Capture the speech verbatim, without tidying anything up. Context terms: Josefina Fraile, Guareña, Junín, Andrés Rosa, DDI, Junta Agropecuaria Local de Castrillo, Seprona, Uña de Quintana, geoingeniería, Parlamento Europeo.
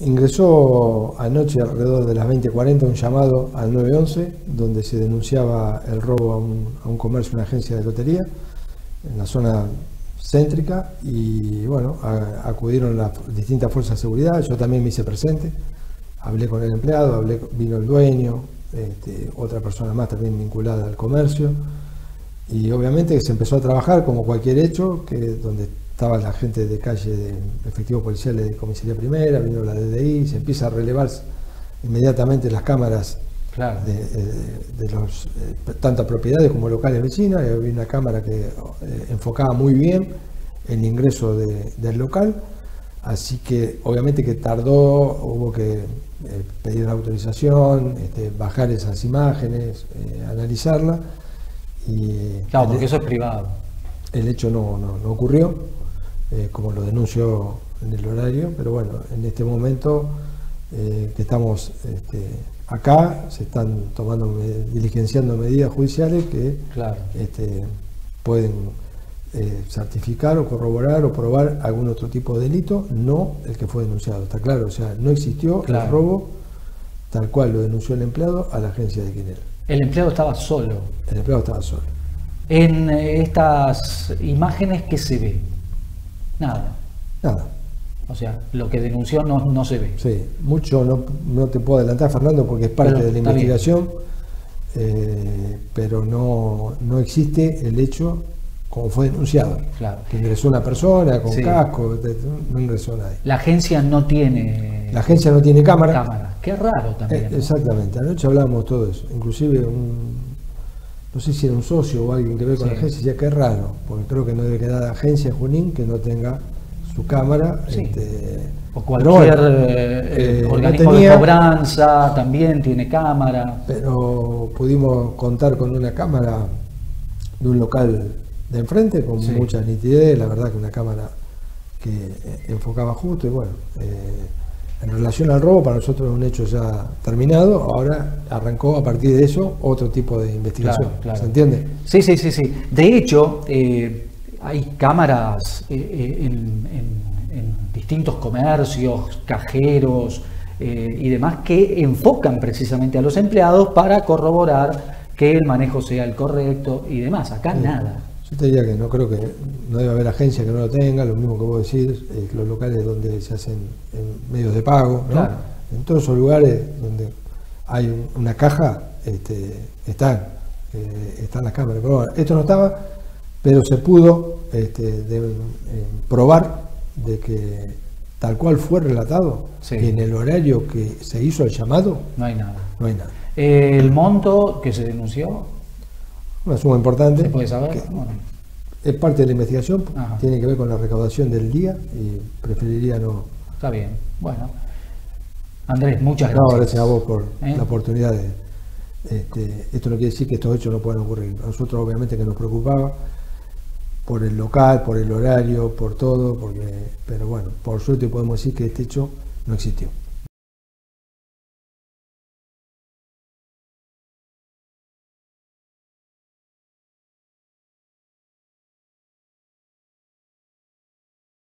Ingresó anoche alrededor de las veinte cuarenta un llamado al nueve once donde se denunciaba el robo a un, a un comercio, una agencia de lotería en la zona céntrica, y bueno, a, acudieron las distintas fuerzas de seguridad. Yo también me hice presente, hablé con el empleado, hablé, vino el dueño, este, otra persona más también vinculada al comercio, y obviamente se empezó a trabajar como cualquier hecho, que donde estaba la gente de calle, de efectivos policiales de comisaría primera, vino la D D I, se empieza a relevar inmediatamente las cámaras, claro, de, de, de los, eh, tantas propiedades como locales vecinas. Había una cámara que eh, enfocaba muy bien el ingreso de, del local, así que obviamente que tardó, hubo que eh, pedir la autorización, este, bajar esas imágenes, eh, analizarlas. Claro, porque el, eso es privado. El hecho no, no, no ocurrió. Eh, como lo denunció en el horario, pero bueno, en este momento eh, que estamos este, acá, se están tomando, me, diligenciando medidas judiciales que, claro, este, pueden eh, certificar o corroborar o probar algún otro tipo de delito, no el que fue denunciado, está claro, o sea, no existió, claro, el robo tal cual lo denunció el empleado a la agencia de Quinel. El empleado estaba solo. El empleado estaba solo. En estas imágenes que se ve, nada. Nada. O sea, lo que denunció no, no se ve. Sí, mucho no, no te puedo adelantar, Fernando, porque es parte pero, de la investigación, eh, pero no, no existe el hecho como fue denunciado. Claro. Que ingresó una persona con, sí, casco, no ingresó nadie. La agencia no tiene... La agencia no tiene cámara. Cámara. Qué raro también. Eh, ¿no? Exactamente, anoche hablábamos todo eso. Inclusive un... No sé si era un socio o alguien que ve con, sí, la agencia, decía que es raro, porque creo que no debe quedar agencia en Junín que no tenga su cámara. Sí. Este, o cualquier bueno, eh, eh, organismo no tenía, de cobranza también tiene cámara. Pero pudimos contar con una cámara de un local de enfrente, con, sí, mucha nitidez, la verdad que una cámara que enfocaba justo. Y bueno, eh, en relación al robo, para nosotros es un hecho ya terminado. Ahora arrancó a partir de eso otro tipo de investigación, claro, claro. ¿Se entiende? Sí, sí, sí, sí. De hecho, eh, hay cámaras eh, en, en, en distintos comercios, cajeros eh, y demás que enfocan precisamente a los empleados para corroborar que el manejo sea el correcto y demás. Acá sí, nada. Yo te diría que no creo que no debe haber agencia que no lo tenga, lo mismo que vos decís, eh, los locales donde se hacen en medios de pago, ¿no? Claro. En todos esos lugares donde hay un, una caja, este, están, eh, están las cámaras. Pero bueno, esto no estaba, pero se pudo este, de, eh, probar de que tal cual fue relatado, sí, y en el horario que se hizo el llamado, no hay nada. No hay nada. ¿El monto que se denunció? Una suma importante. ¿Se puede saber? Que bueno. Es parte de la investigación. Ajá. Tiene que ver con la recaudación del día y preferiría no. Está bien. Bueno, Andrés, muchas gracias. No, gracias a vos por, ¿eh?, la oportunidad de, este, esto no quiere decir que estos hechos no puedan ocurrir. A nosotros obviamente que nos preocupaba por el local, por el horario, por todo, porque, pero bueno, por suerte podemos decir que este hecho no existió.